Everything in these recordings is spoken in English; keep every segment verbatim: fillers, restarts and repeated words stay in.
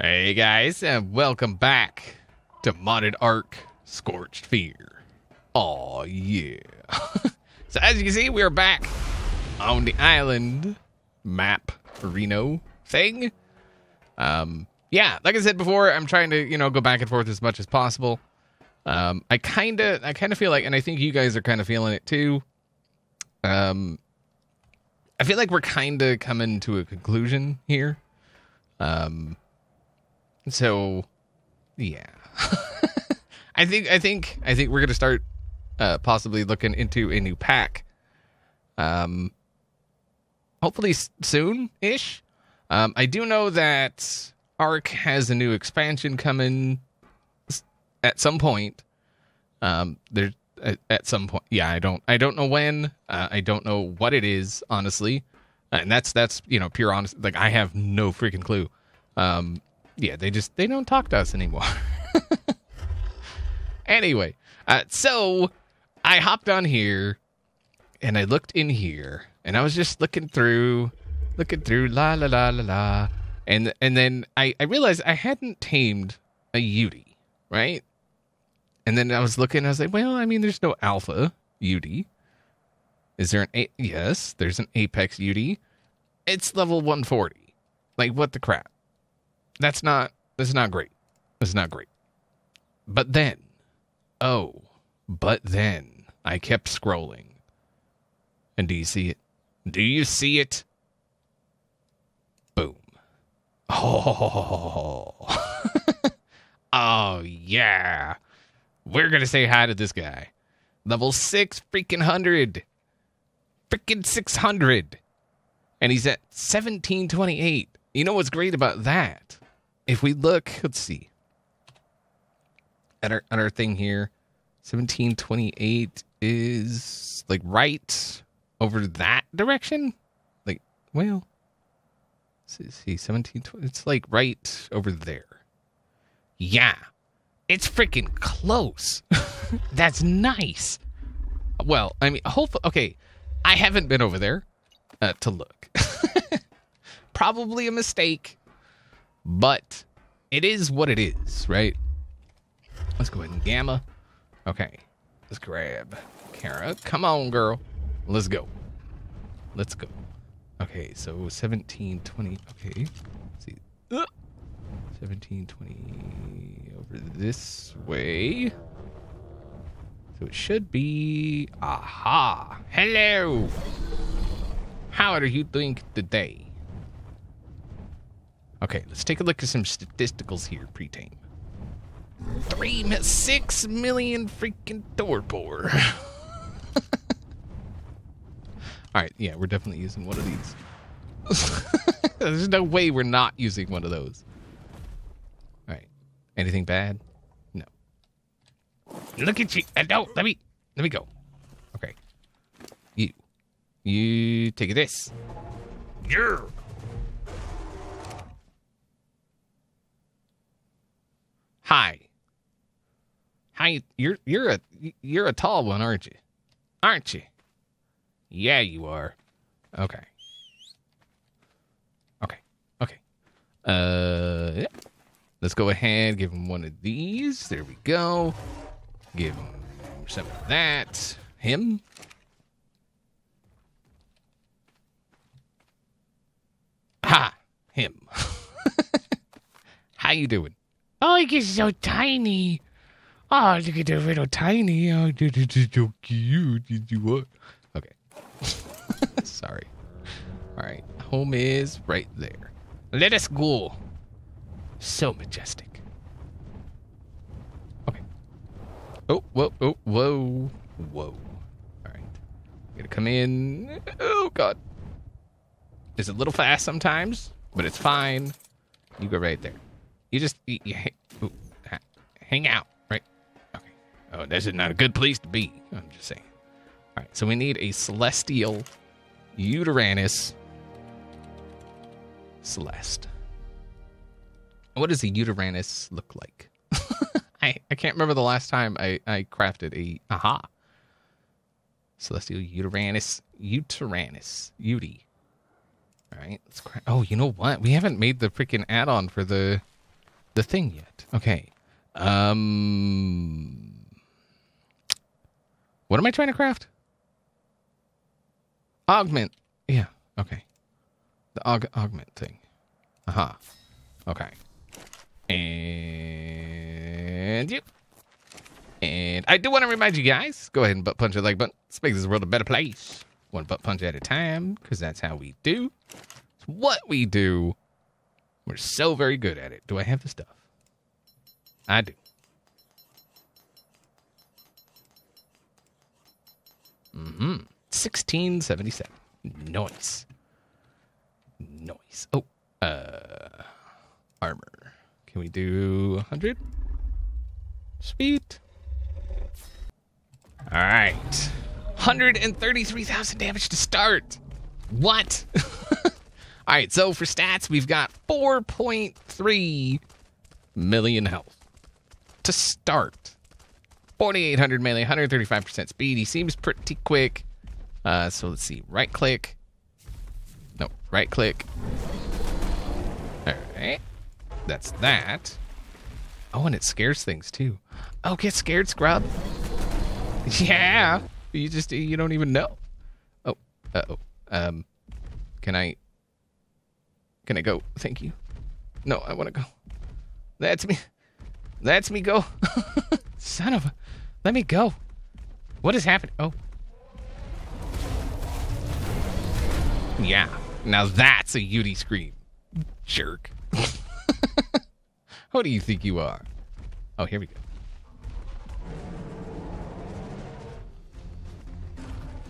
Hey guys, and welcome back to Modded Ark Scorched Fear. Oh yeah. So as you can see, we're back on the island map Reno thing. Um, yeah, like I said before, I'm trying to, you know, go back and forth as much as possible. Um, I kind of, I kind of feel like, and I think you guys are kind of feeling it too. Um, I feel like we're kind of coming to a conclusion here. Um... So, yeah, I think I think I think we're gonna start uh, possibly looking into a new pack, um, hopefully soon-ish. Um, I do know that Ark has a new expansion coming at some point. Um, there at, at some point, yeah. I don't I don't know when. Uh, I don't know what it is, honestly, and that's that's you know pure honest. Like I have no freaking clue. Um. Yeah, they just, they don't talk to us anymore. Anyway, uh, so I hopped on here and I looked in here and I was just looking through, looking through, la, la, la, la, la. And, and then I, I realized I hadn't tamed a Yuti, right? And then I was looking and I was like, well, I mean, there's no alpha Yuti. Is there an, a yes, there's an apex Yuti. It's level one forty. Like, what the crap? That's not, that's not great. That's not great. But then, oh, but then I kept scrolling. And do you see it? Do you see it? Boom. Oh, oh yeah. We're going to say hi to this guy. Level six, freaking hundred. Freaking six hundred. And he's at seventeen twenty-eight. You know what's great about that? If we look, let's see, at our, at our thing here, seventeen twenty-eight is, like, right over that direction? Like, well, let's see, seventeen twenty, it's, like, right over there. Yeah, it's freaking close. That's nice. Well, I mean, hopefully, okay, I haven't been over there uh, to look. Probably a mistake. But it is what it is, right? Let's go ahead and gamma. Okay. Let's grab Kara. Come on, girl. Let's go. Let's go. Okay, so seventeen twenty. Okay. Let's see. Uh, seventeen twenty over this way. So it should be... Aha! Hello! How are you doing today? Okay, let's take a look at some statisticals here, pre-tame. Three, six million freaking Thorbor. All right, yeah, we're definitely using one of these. There's no way we're not using one of those. All right, anything bad? No. Look at you, uh, no, let me, let me go. Okay, you, you take this. Yeah. Hi. Hi, you're you're a you're a tall one, aren't you? Aren't you? Yeah, you are. Okay. Okay. Okay. Uh, yeah. Let's go ahead, give him one of these. There we go. Give him some of that. Him. Ha! Him. How you doing? Oh, he gets so tiny. Oh, look at the little tiny. Oh, this is so cute. Okay. Sorry. All right. Home is right there. Let us go. So majestic. Okay. Oh, whoa, oh, whoa, whoa. All right. Gonna come in. Oh, God. It's a little fast sometimes, but it's fine. You go right there. You just you, you, ooh, hang out, right? Okay. Oh, this is not a good place to be. I'm just saying. All right, so we need a Celestial Yutyrannus. Celeste. What does a Yutyrannus look like? I, I can't remember the last time I, I crafted a... Aha. Celestial Yutyrannus. Yutyrannus. Yuti. All right, let's craft... Oh, you know what? We haven't made the freaking add-on for the... the thing yet. Okay. Um, what am I trying to craft? Augment. Yeah. Okay. The aug augment thing. Aha. Uh-huh. Okay. And you. And I do want to remind you guys, go ahead and butt punch the like button. Let's make this world a better place. One butt punch at a time, because that's how we do. It's what we do. We're so very good at it. Do I have the stuff? I do. Mm-hmm. sixteen seventy-seven. Noise. Noise. Oh. Uh, armor. Can we do one hundred? Sweet. All right. one hundred thirty-three thousand damage to start. What? All right, so for stats, we've got four point three million health to start. forty-eight hundred melee, one hundred thirty-five percent speed. He seems pretty quick. Uh, so let's see. Right click. No, right click. All right. That's that. Oh, and it scares things too. Oh, get scared, scrub. Yeah. You just, you don't even know. Oh, uh-oh. Um, can I... Can I go? Thank you. No, I want to go. That's me. That's me go. Son of a... Let me go. What has happened? Oh. Yeah. Now that's a Yutyrannus scream. Jerk. Who do you think you are? Oh, here we go.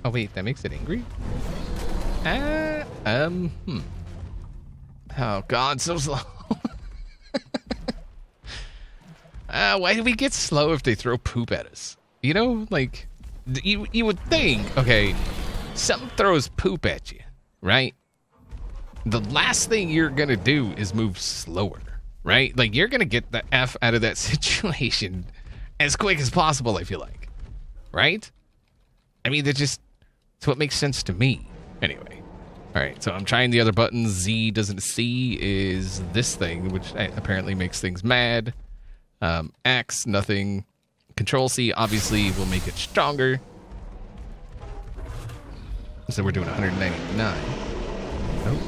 Oh, wait. That makes it angry? Uh, um, hmm. Oh, God, so slow. uh, why do we get slow if they throw poop at us? You know, like, you, you would think, okay, something throws poop at you, right? The last thing you're going to do is move slower, right? Like, you're going to get the F out of that situation as quick as possible, I feel like, right? I mean, that just, it's what makes sense to me, anyway. All right, so I'm trying the other buttons. Z doesn't see is this thing, which apparently makes things mad. Um, X, nothing. Control C obviously will make it stronger. So we're doing one hundred ninety-nine. Oh,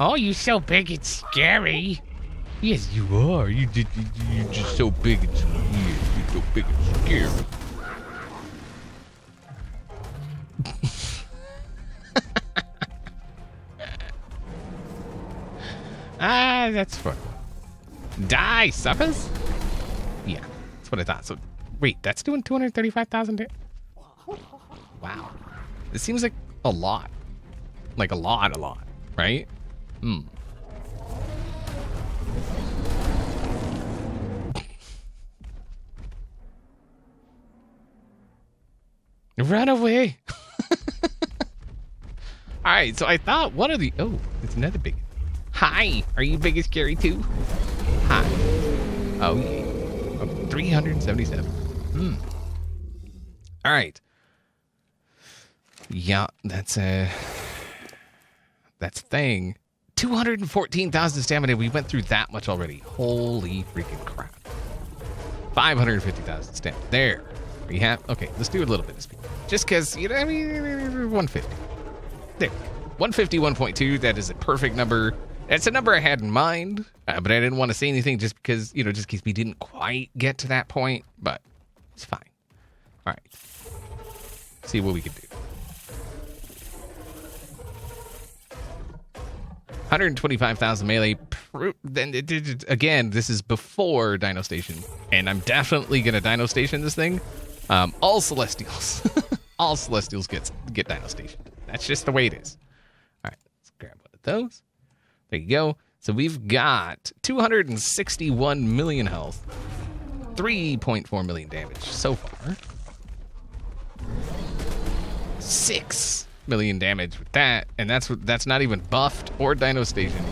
oh you're so big it's scary. Yes, you are. You did. You're just so big it's weird. You're so big it's scary. Ah, that's fun. Die, suckers! Yeah, that's what I thought. So, wait, that's doing two hundred thirty-five thousand. Wow. This seems like a lot. Like a lot, a lot, right? Hmm. Run away! Alright, so I thought one of the... Oh, it's another big... Hi, are you big and scary too? Hi. Oh, yeah. Oh, three hundred seventy-seven. Hmm. All right. Yeah, that's a... That's a thing. two hundred fourteen thousand stamina. We went through that much already. Holy freaking crap. five hundred fifty thousand stamina. There. We have... Okay, let's do a little bit of speed. Just because, you know, I mean, one fifty. There. one fifty-one point two, that is a perfect number. That's a number I had in mind, uh, but I didn't want to say anything just because, you know, just in case we didn't quite get to that point, but it's fine. All right. See what we can do. one hundred twenty-five thousand melee. Then it did, again, this is before Dino Station, and I'm definitely going to Dino Station this thing. Um, all Celestials. all Celestials get, get Dino Station. That's just the way it is. All right, let's grab one of those. There you go. So we've got two hundred sixty-one million health, three point four million damage so far. six million damage with that, and that's that's not even buffed or Dino Station.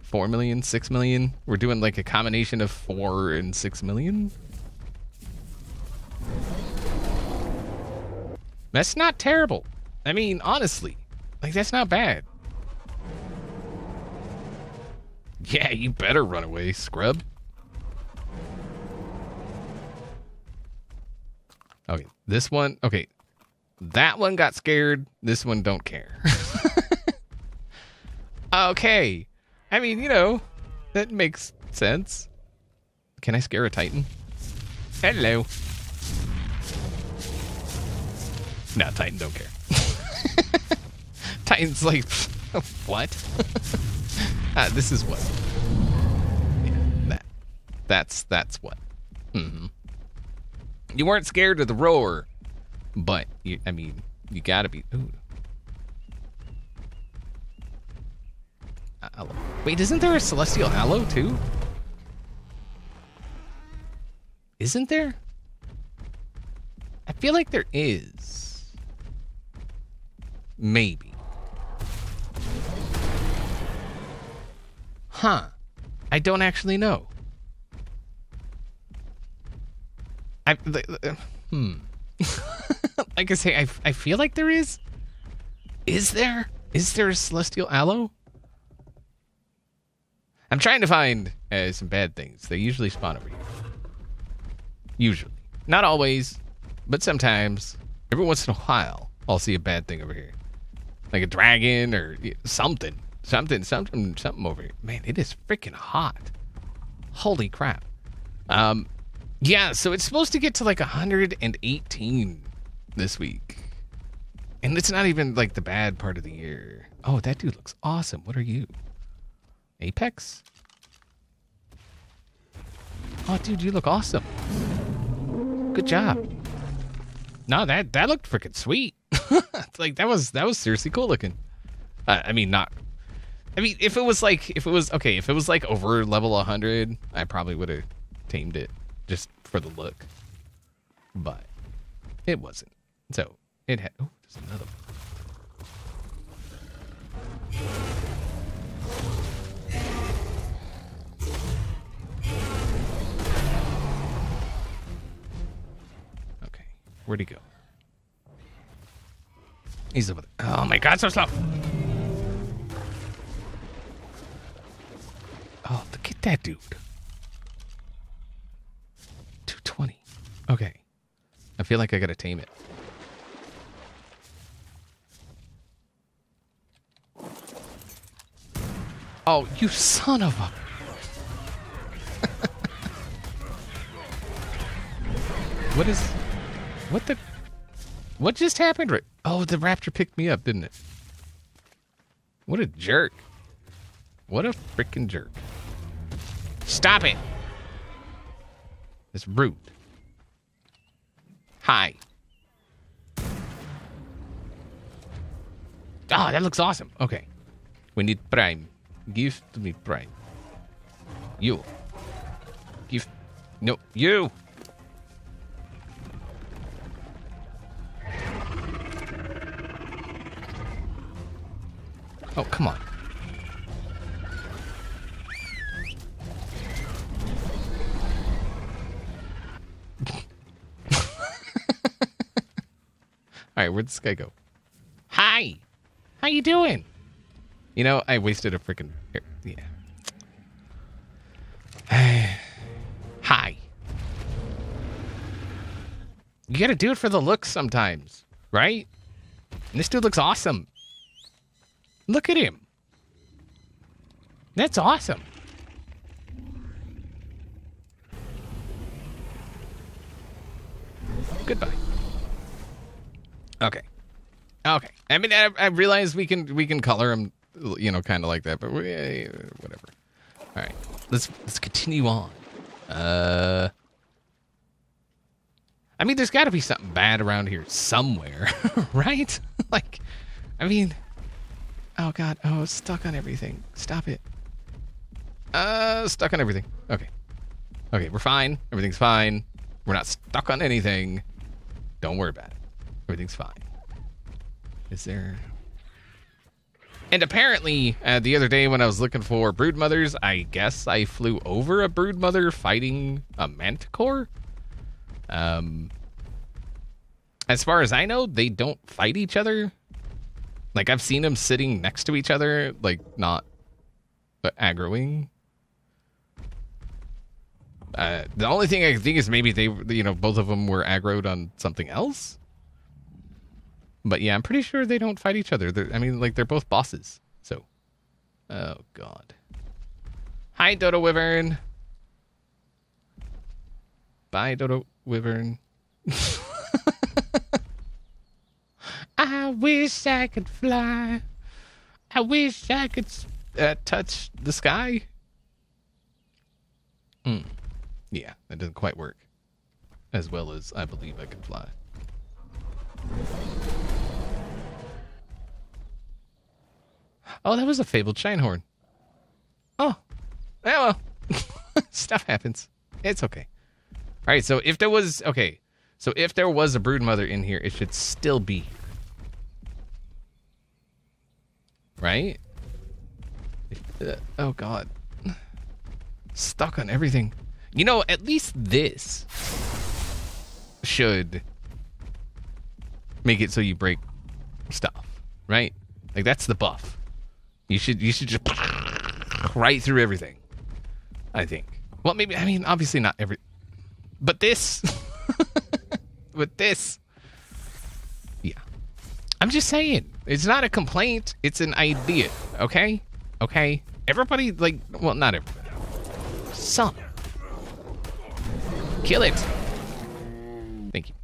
four million, six million. We're doing like a combination of four and six million. That's not terrible. I mean, honestly, like that's not bad. Yeah, you better run away, scrub. Okay, this one, okay. That one got scared. This one don't care. Okay. I mean, you know, that makes sense. Can I scare a Titan? Hello. No, Titan don't care. Titan's like, what? Ah, this is what. Yeah, that. That's, that's what. Mm-hmm. You weren't scared of the roar. But, you, I mean, you gotta be... Ooh. Aloe. Wait, isn't there a Celestial Aloe, too? Isn't there? I feel like there is. Maybe. Huh. I don't actually know. I... The, the, hmm. Like I say, I, I feel like there is. Is there? Is there a Celestial Aloe? I'm trying to find uh, some bad things. They usually spawn over here. Usually. Not always, but sometimes. Every once in a while, I'll see a bad thing over here. Like a dragon or something. Something, something, something over here. Man, it is freaking hot. Holy crap. Um, yeah, so it's supposed to get to like one hundred eighteen this week. And it's not even like the bad part of the year. Oh, that dude looks awesome. What are you? Apex? Oh, dude, you look awesome. Good job. No, that that looked freaking sweet. Like that was that was seriously cool looking. Uh, I mean, not. I mean, if it was like if it was okay, if it was like over level one hundred, I probably would have tamed it just for the look. But it wasn't. So it had. Oh, there's another one. Where'd he go? He's over there. Oh my god, so slow! Oh, look at that dude. two twenty. Okay. I feel like I gotta tame it. Oh, you son of a... What is... What the? What just happened? Right? Oh, the raptor picked me up, didn't it? What a jerk. What a freaking jerk. Stop it. It's rude. Hi. Oh, that looks awesome. Okay. We need prime. Give to me prime. You. Give. No, you. Oh, come on. All right, where'd this guy go? Hi. How you doing? You know, I wasted a freaking... Yeah. Hi. You gotta do it for the looks sometimes, right? And this dude looks awesome. Look at him. That's awesome. Goodbye. Okay. Okay. I mean, I, I realize we can we can color him, you know, kind of like that, but we, whatever. All right. Let's let's continue on. Uh. I mean, there's got to be something bad around here somewhere, right? Like, I mean. Oh, God. Oh, it's stuck on everything. Stop it. Uh, stuck on everything. Okay. Okay, we're fine. Everything's fine. We're not stuck on anything. Don't worry about it. Everything's fine. Is there... And apparently, uh, the other day when I was looking for Broodmothers, I guess I flew over a Broodmother fighting a Manticore? Um, as far as I know, they don't fight each other. Like, I've seen them sitting next to each other, like, not aggroing Uh, the only thing I can think is maybe they, you know, both of them were aggroed on something else. But yeah, I'm pretty sure they don't fight each other. They're, I mean, like, they're both bosses. So, oh god. Hi, Dodo Wyvern. Bye, Dodo Wyvern. I wish I could fly. I wish I could uh, touch the sky. Mm. Yeah, that doesn't quite work. As well as I believe I can fly. Oh, that was a Fabled Shinehorn. Oh. Yeah, well. Stuff happens. It's okay. Alright, so if there was... Okay. So if there was a Broodmother in here, it should still be. Right? If, uh, oh, God. Stuck on everything. You know, at least this should make it so you break stuff. Right? Like, that's the buff. You should, you should just... Right through everything. I think. Well, maybe, I mean, obviously not every... But this... With this... Yeah. I'm just saying. It's not a complaint. It's an idea. Okay? Okay? Everybody, like... Well, not everybody. Some. Kill it. Thank you.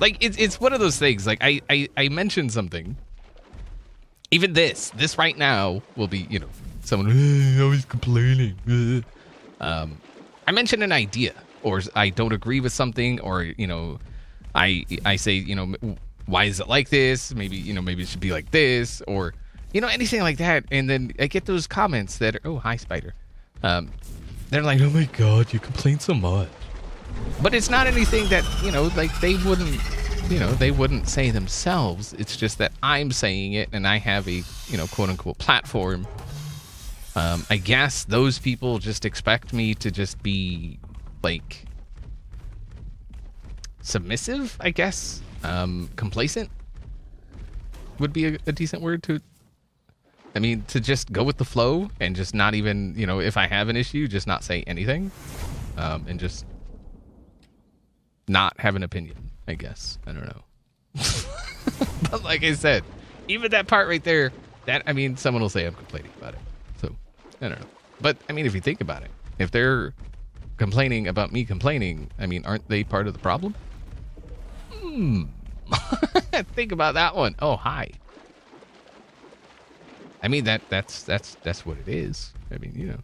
Like, it's, it's one of those things. Like, I, I, I mentioned something. Even this. This right now will be, you know... Someone always complaining. Um... I mention an idea, or I don't agree with something, or, you know, I I say, you know, why is it like this? Maybe, you know, maybe it should be like this, or, you know, anything like that. And then I get those comments that are, oh, hi, Spider. Um, they're like, oh, my God, you complain so much. But it's not anything that, you know, like they wouldn't, you know, they wouldn't say themselves. It's just that I'm saying it and I have a, you know, quote unquote platform. Um, I guess those people just expect me to just be, like, submissive, I guess. Um, complacent would be a, a decent word to, I mean, to just go with the flow and just not even, you know, if I have an issue, just not say anything. Um, and just not have an opinion, I guess. I don't know. But like I said, even that part right there, that, I mean, someone will say I'm complaining about it. I don't know. But, I mean, if you think about it, if they're complaining about me complaining, I mean, aren't they part of the problem? Hmm. Think about that one. Oh, hi. I mean, that that's that's that's what it is. I mean, you know.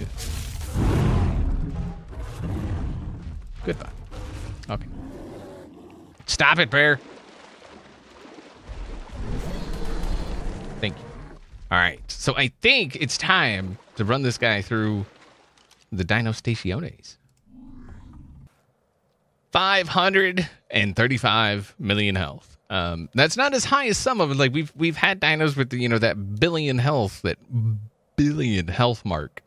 Yeah. Goodbye. Okay. Stop it, bear. Thank you. All right, so I think it's time to run this guy through the Dino Stationes. five hundred thirty-five million health. Um, that's not as high as some of them. Like we've we've had dinos with the, you know, that billion health, that billion health mark.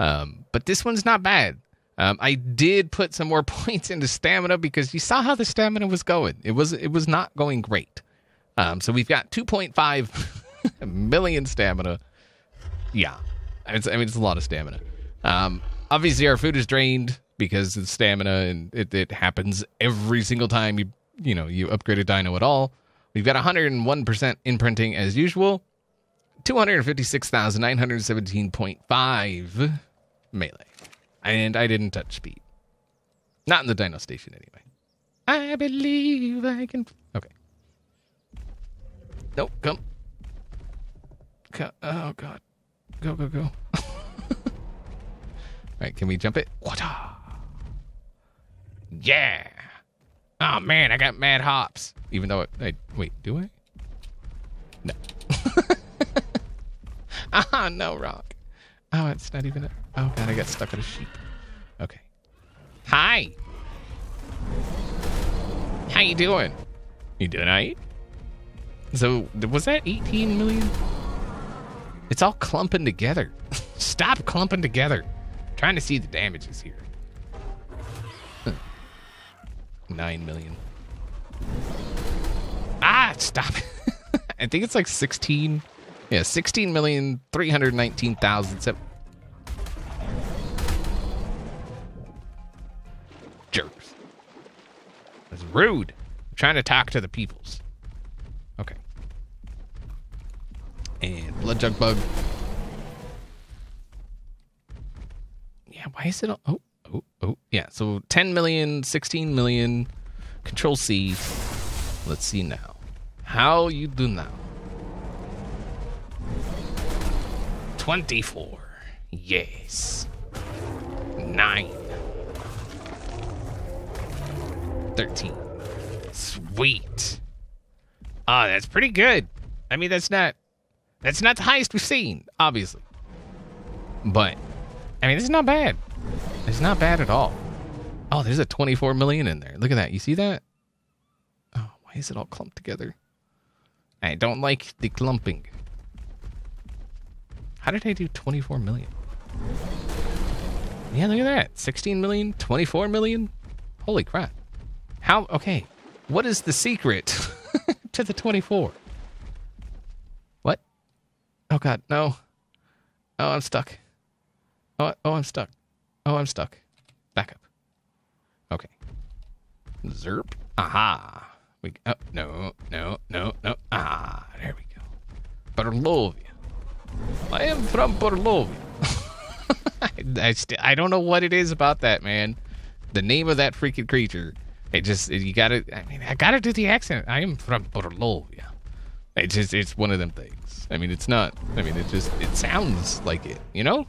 Um, but this one's not bad. Um, I did put some more points into stamina because you saw how the stamina was going. It was it was not going great. Um, so we've got two point five. A million stamina. Yeah. It's, I mean, it's a lot of stamina. Um, obviously, our food is drained because of stamina, and it, it happens every single time you, you know, you upgrade a dino at all. We've got one hundred one percent imprinting as usual. two hundred fifty-six thousand nine hundred seventeen point five melee. And I didn't touch speed. Not in the Dino Station, anyway. I believe I can... Okay. Nope, come. Oh, God. Go, go, go. Alright, can we jump it? Yeah! Oh, man, I got mad hops. Even though it... I, wait, do I? No. Ah, no, rock. Oh, it's not even... A, oh, God, I got stuck on a sheep. Okay. Hi! How you doing? You doing all right? So, was that eighteen million? It's all clumping together. Stop clumping together. I'm trying to see the damages here. Huh. Nine million. Ah, stop. I think it's like sixteen. Yeah, sixteen million three hundred nineteen thousand seven. That's rude. I'm trying to talk to the peoples. Okay. And blood jug bug. Yeah, why is it all... Oh, oh, oh. Yeah, so ten million, sixteen million. Control C. Let's see now. How you do now? twenty-four. Yes. nine. thirteen. Sweet. Ah, oh, that's pretty good. I mean, that's not... That's not the highest we've seen, obviously. But, I mean, it's not bad. It's not bad at all. Oh, there's a twenty-four million in there. Look at that. You see that? Oh, why is it all clumped together? I don't like the clumping. How did I do twenty-four million? Yeah, look at that. sixteen million, twenty-four million. Holy crap. How? Okay. What is the secret to the twenty-four? Oh, God, no. Oh, I'm stuck. Oh, oh, I'm stuck. Oh, I'm stuck. Back up. Okay. Zerp. Aha. We, oh, no, no, no, no. Ah, there we go. Berlovia. I am from Berlovia. I, I, st I don't know what it is about that, man. The name of that freaking creature. It just, it, you gotta, I mean, I gotta do the accent. I am from Berlovia. It's just, it's one of them things. I mean, it's not, I mean, it just, it sounds like it, you know?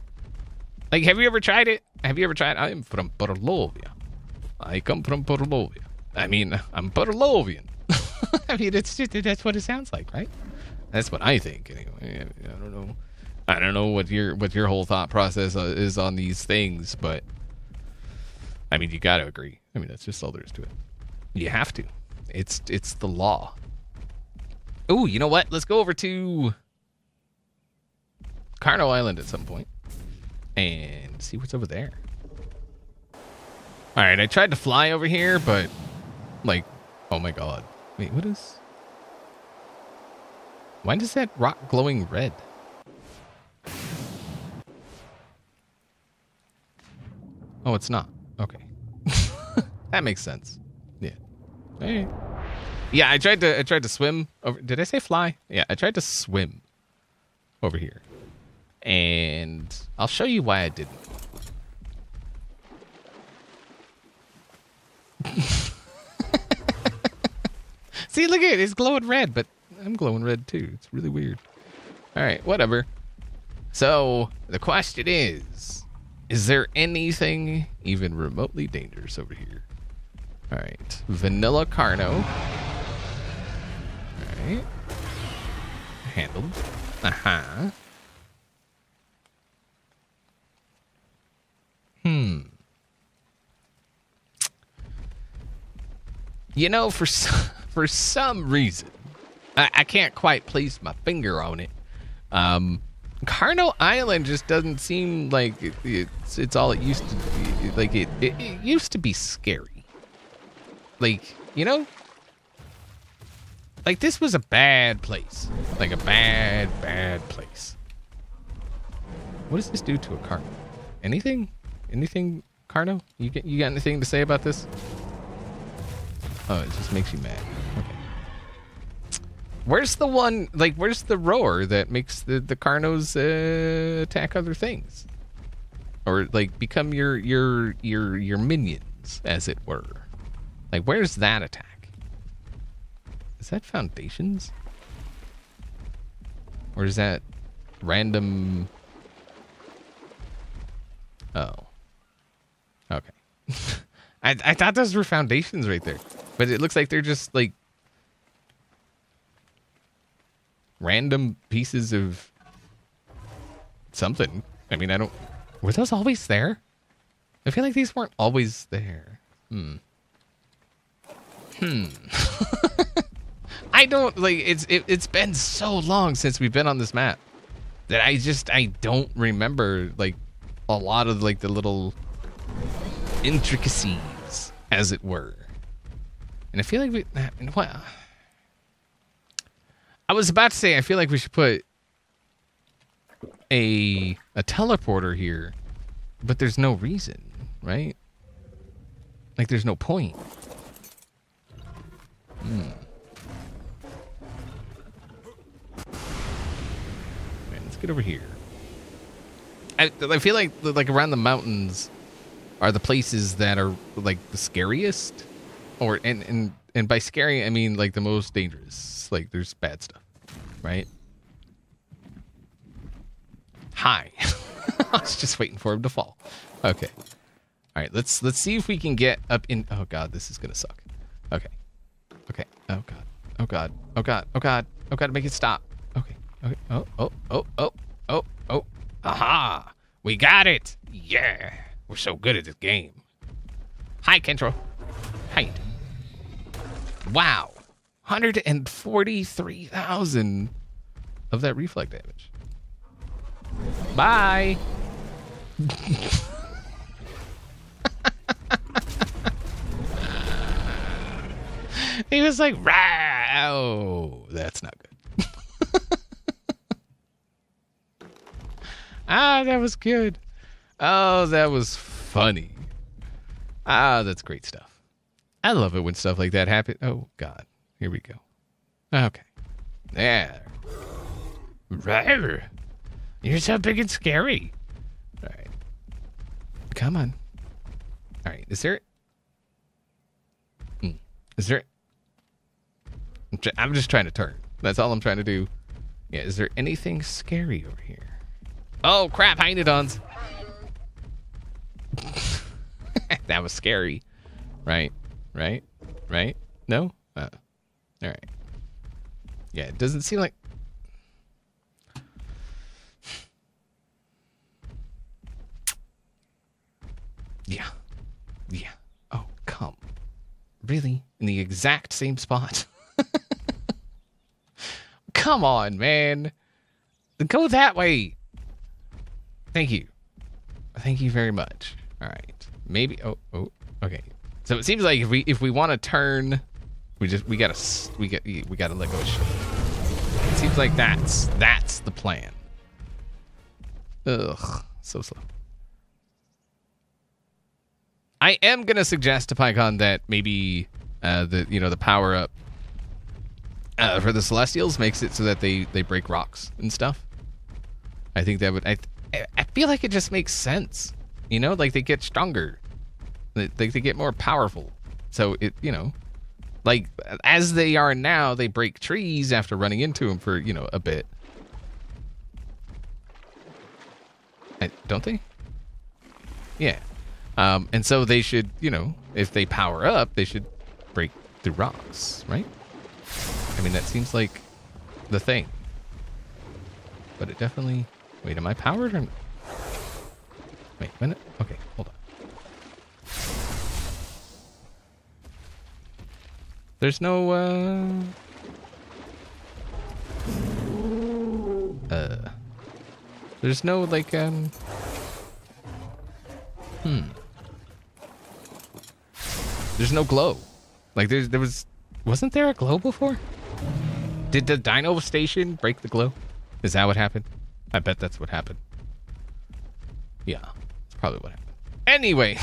Like, have you ever tried it? Have you ever tried, I'm from Berlovia. I come from Berlovia. I mean, I'm Berlovian. I mean, it's just, that's what it sounds like, right? That's what I think, anyway. I don't know. I don't know what your, what your whole thought process is on these things, but, I mean, you gotta agree. I mean, that's just all there is to it. You have to. It's, it's the law. Oh, you know what? Let's go over to Carno Island at some point and see what's over there. All right, I tried to fly over here, but like, oh my God. Wait, what is, why does that rock glowing red? Oh, it's not. Okay. That makes sense. Yeah. All right. Yeah, I tried to I tried to swim over. Did I say fly? Yeah, I tried to swim over here. And I'll show you why I didn't. See, look at it. It's glowing red, but I'm glowing red too. It's really weird. All right, whatever. So the question is, is there anything even remotely dangerous over here? All right, vanilla Carno. Alright. Handled. Uh-huh. Hmm. You know, for some, for some reason, I, I can't quite place my finger on it. Um, Carno Island just doesn't seem like it, it's it's all it used to be. Like it, it, it used to be scary. Like, you know. Like, this was a bad place. Like, a bad, bad place. What does this do to a Carno? Anything? Anything, Carno? You get, you got anything to say about this? Oh, it just makes you mad. Okay. Where's the one, like, where's the roar that makes the, the Carnos uh, attack other things? Or, like, become your, your, your, your minions, as it were. Like, where's that attack? Is that foundations? Or is that random? Oh. Okay. I, I thought those were foundations right there. But it looks like they're just like random pieces of something. I mean, I don't... Were those always there? I feel like these weren't always there. Hmm. Hmm. I don't, like, it's, it, it's been so long since we've been on this map that I just, I don't remember, like, a lot of, like, the little intricacies, as it were. And I feel like we, I mean, well, I was about to say, I feel like we should put a, a teleporter here, but there's no reason, right? Like, there's no point. get over here. I, I feel like like around the mountains are the places that are like the scariest, or and and and by scary I mean like the most dangerous. Like there's bad stuff, right? Hi. I was just waiting for him to fall. Okay. All right. Let's let's see if we can get up in. Oh god, this is gonna suck. Okay. Okay. Oh god. Oh god. Oh god. Oh god. Oh god. Make it stop. Okay. Okay. Oh oh oh oh oh oh. Aha! We got it! Yeah! We're so good at this game. Hi, Kentrow. Hi. Wow. one hundred forty-three thousand of that reflect damage. Bye! He was like, "Rah!" Oh, that's not good. Ah, that was good. Oh, that was funny. Ah, that's great stuff. I love it when stuff like that happens. Oh, God. Here we go. Okay. There. Rawr. You're so big and scary. All right. Come on. All right. Is there... Is there... I'm just trying to turn. That's all I'm trying to do. Yeah, is there anything scary over here? Oh crap, hynodons. That was scary. Right, right, right? No? Uh, all right. Yeah, it doesn't seem like... Yeah. Yeah. Oh, come. Really? In the exact same spot? Come on, man. Go that way. Thank you. Thank you very much. All right. Maybe. Oh, oh, okay. So it seems like if we, if we want to turn, we just, we gotta, we got, we gotta let go of shit. It seems like that's, that's the plan. Ugh. So slow. I am going to suggest to PyCon that maybe, uh, the, you know, the power up, uh, for the Celestials makes it so that they, they break rocks and stuff. I think that would, I, th I feel like it just makes sense, you know, like they get stronger, they, they, they get more powerful. So it, you know, like as they are now, they break trees after running into them for, you know, a bit. I, don't they? Yeah. Um, and so they should, you know, if they power up, they should break through rocks, right? I mean, that seems like the thing, but it definitely... Wait, am I powered or... Wait a minute. Okay, hold on. There's no, uh... Uh... There's no, like, um... Hmm. There's no glow. Like, there's, there was... Wasn't there a glow before? Did the Dino Station break the glow? Is that what happened? I bet that's what happened. Yeah, that's probably what happened. Anyway,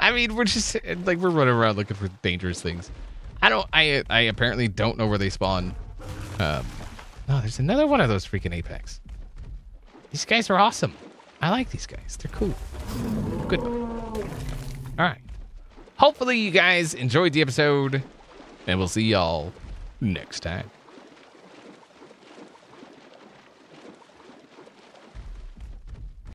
I mean, we're just like we're running around looking for dangerous things. I don't. I I apparently don't know where they spawn. Um, no, there's another one of those freaking Apex. These guys are awesome. I like these guys. They're cool. Good. All right. Hopefully you guys enjoyed the episode, and we'll see y'all next time.